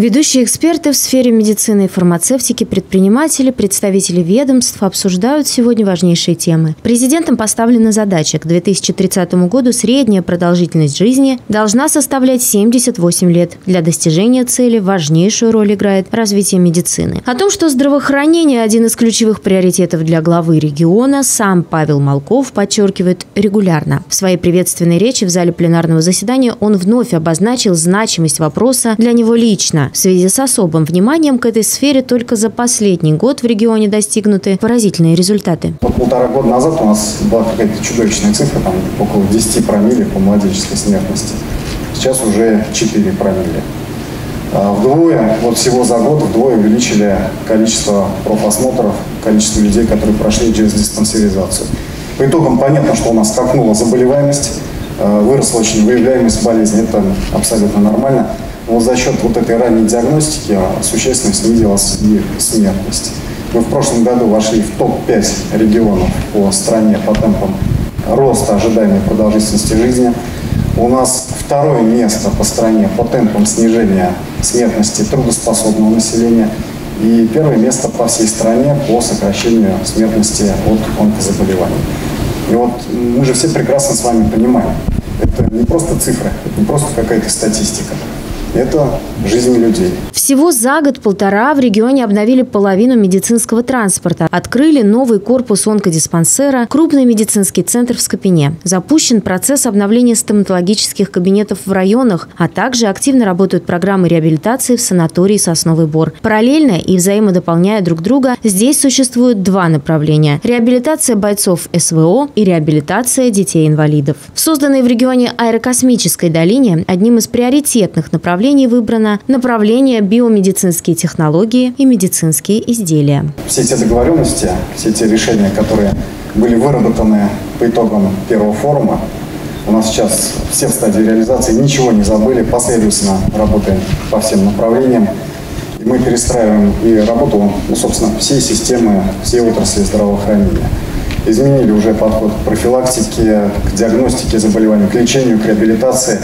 Ведущие эксперты в сфере медицины и фармацевтики, предприниматели, представители ведомств обсуждают сегодня важнейшие темы. Президентом поставлена задача: к 2030 году средняя продолжительность жизни должна составлять 78 лет. Для достижения цели важнейшую роль играет развитие медицины. О том, что здравоохранение – один из ключевых приоритетов для главы региона, сам Павел Малков подчеркивает регулярно. В своей приветственной речи в зале пленарного заседания он вновь обозначил значимость вопроса для него лично. В связи с особым вниманием к этой сфере только за последний год в регионе достигнуты поразительные результаты. Полтора года назад у нас была какая-то чудовищная цифра, там около 10 промилле по младенческой смертности. Сейчас уже 4 промилле. Вдвое, вот всего за год, вдвое увеличили количество профосмотров, количество людей, которые прошли через диспансеризацию. По итогам понятно, что у нас скакнула заболеваемость, выросла очень выявляемость болезни. Это абсолютно нормально. Но за счет вот этой ранней диагностики существенно снизилась и смертность. Мы в прошлом году вошли в топ-5 регионов по стране по темпам роста ожидаемой продолжительности жизни. У нас второе место по стране по темпам снижения смертности трудоспособного населения. И первое место по всей стране по сокращению смертности от онкозаболеваний. И вот мы же все прекрасно с вами понимаем, это не просто цифры, это не просто какая-то статистика. Это жизнь людей. Всего за год-полтора в регионе обновили половину медицинского транспорта. Открыли новый корпус онкодиспансера, крупный медицинский центр в Скопине. Запущен процесс обновления стоматологических кабинетов в районах, а также активно работают программы реабилитации в санатории «Сосновый Бор». Параллельно и взаимодополняя друг друга, здесь существуют два направления – реабилитация бойцов СВО и реабилитация детей-инвалидов. В созданной в регионе Аэрокосмической долине одним из приоритетных направлений выбрано направление биомедицинские технологии и медицинские изделия. Все те договоренности, все те решения, которые были выработаны по итогам первого форума, у нас сейчас все в стадии реализации, ничего не забыли, последовательно работаем по всем направлениям. И мы перестраиваем и работу, собственно, всей системы, всей отрасли здравоохранения. Изменили уже подход к профилактике, к диагностике заболеваний, к лечению, к реабилитации.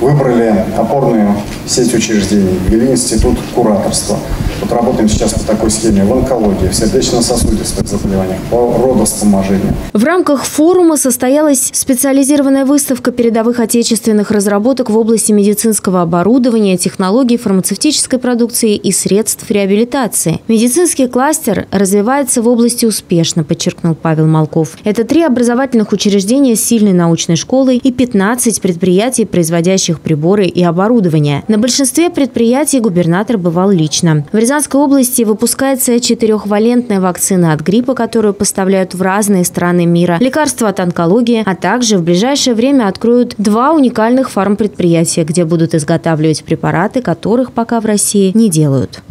Выбрали опорную сеть учреждений, ввели институт кураторства. Вот работаем сейчас по такой схеме в онкологии, в сердечно-сосудистых заболеваниях, по родовспоможению. В рамках форума состоялась специализированная выставка передовых отечественных разработок в области медицинского оборудования, технологий, фармацевтической продукции и средств реабилитации. Медицинский кластер развивается в области успешно, подчеркнул Павел Малков. Это 3 образовательных учреждения с сильной научной школой и 15 предприятий, производящих приборы и оборудование. На большинстве предприятий губернатор бывал лично. В Рязанской области выпускается 4-валентная вакцина от гриппа, которую поставляют в разные страны мира, лекарства от онкологии, а также в ближайшее время откроют 2 уникальных фармпредприятия, где будут изготавливать препараты, которых пока в России не делают.